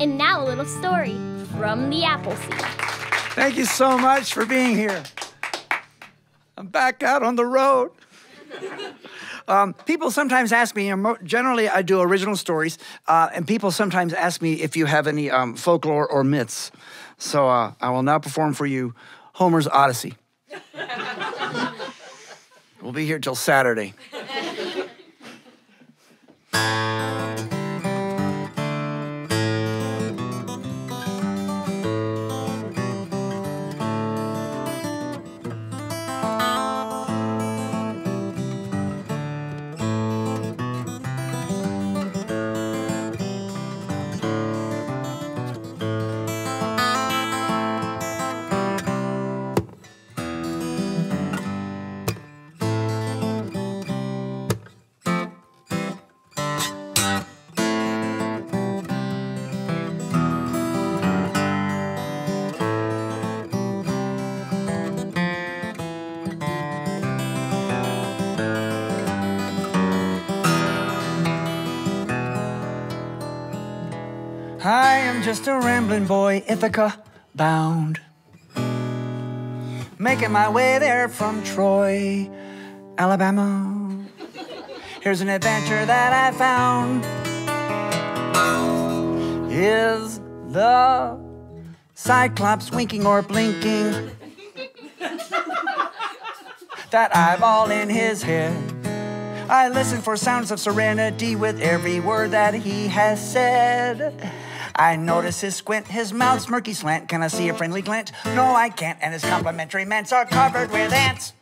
And now a little story from the Appleseed. Thank you so much for being here. I'm back out on the road. People sometimes ask me, generally I do original stories, and people sometimes ask me if you have any folklore or myths. So I will now perform for you Homer's Odyssey. We'll be here till Saturday. I am just a rambling boy, Ithaca bound, making my way there from Troy, Alabama. Here's an adventure that I found. Is the Cyclops winking or blinking? That eyeball in his head. I listen for sounds of serenity with every word that he has said. I notice his squint, his mouth's murky slant. Can I see a friendly glance? No, I can't. And his complimentary mints are covered with ants.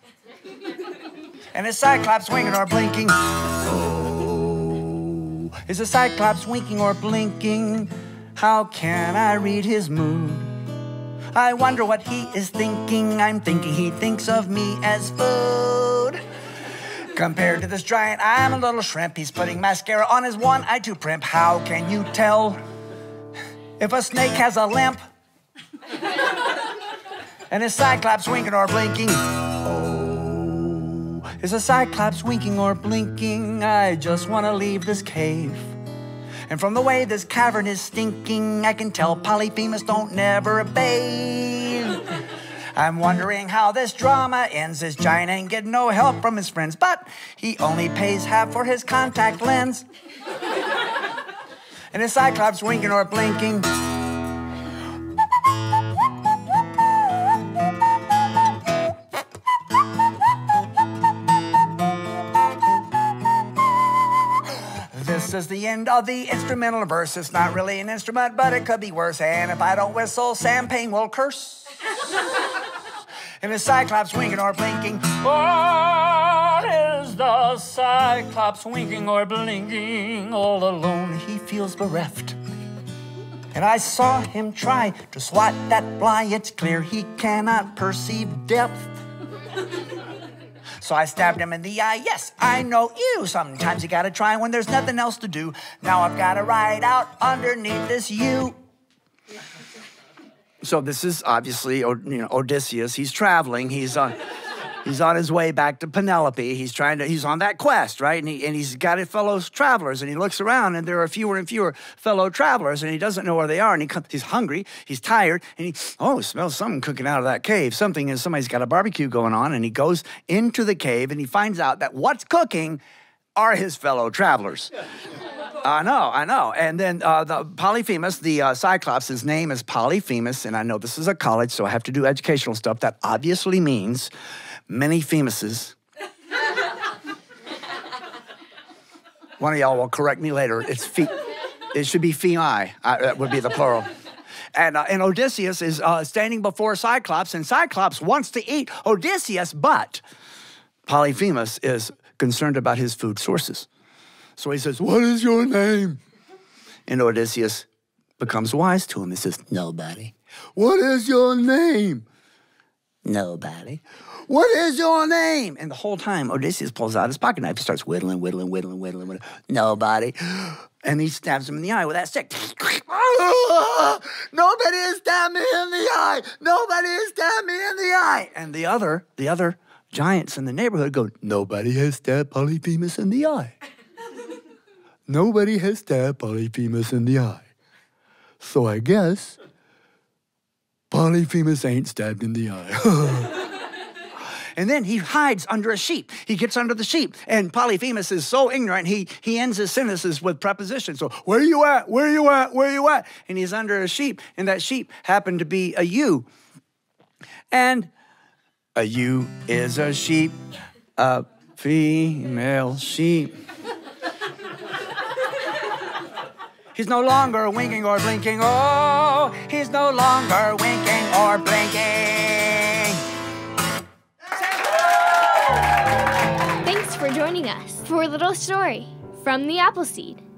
And his Cyclops winking or blinking. Oh, is a Cyclops winking or blinking? How can I read his mood? I wonder what he is thinking. I'm thinking he thinks of me as food. Compared to this giant, I'm a little shrimp. He's putting mascara on his one eye to primp. How can you tell if a snake has a limp? And a Cyclops winking or blinking. Oh, is a Cyclops winking or blinking? I just want to leave this cave. And from the way this cavern is stinking, I can tell Polyphemus don't never bathe. I'm wondering how this drama ends. This giant ain't getting no help from his friends, but he only pays half for his contact lens. And a Cyclops winking or blinking. This is the end of the instrumental verse. It's not really an instrument, but it could be worse. And if I don't whistle, Sam Payne will curse. And a Cyclops winking or blinking. What is the Cyclops winking or blinking? All alone he feels bereft. And I saw him try to swat that fly. It's clear he cannot perceive depth. So I stabbed him in the eye. Yes, I know you. Sometimes you gotta try when there's nothing else to do. Now I've gotta ride out underneath this U. So this is obviously, Odysseus. He's traveling. He's on his way back to Penelope. He's on that quest, right? And he's got his fellow travelers, and he looks around, and there are fewer and fewer fellow travelers, and he doesn't know where they are, and he's hungry, he's tired, and he smells something cooking out of that cave. Somebody's got a barbecue going on, and he goes into the cave, and he finds out that what's cooking are his fellow travelers. I know. And then the Polyphemus, the Cyclops, his name is Polyphemus, and I know this is a college, so I have to do educational stuff. That obviously means many Phemuses. One of y'all will correct me later. It should be Phemi. That would be the plural. And Odysseus is standing before Cyclops, and Cyclops wants to eat Odysseus, but Polyphemus is concerned about his food sources. So he says, "What is your name?" And Odysseus becomes wise to him. He says, "Nobody." "What is your name?" "Nobody." "What is your name?" And the whole time, Odysseus pulls out his pocket knife. He starts whittling. "Nobody." And he stabs him in the eye with that stick. "Nobody has stabbed me in the eye. Nobody has stabbed me in the eye." And the other giants in the neighborhood go, "Nobody has stabbed Polyphemus in the eye. Nobody has stabbed Polyphemus in the eye." So I guess Polyphemus ain't stabbed in the eye. And then he hides under a sheep. He gets under the sheep. And Polyphemus is so ignorant, he ends his sentences with prepositions. So, where are you at? Where are you at? Where are you at? And he's under a sheep. And that sheep happened to be a ewe. And a ewe is a sheep, a female sheep. He's no longer winking or blinking. Oh, he's no longer winking or blinking. Thanks for joining us for a little story from the Appleseed.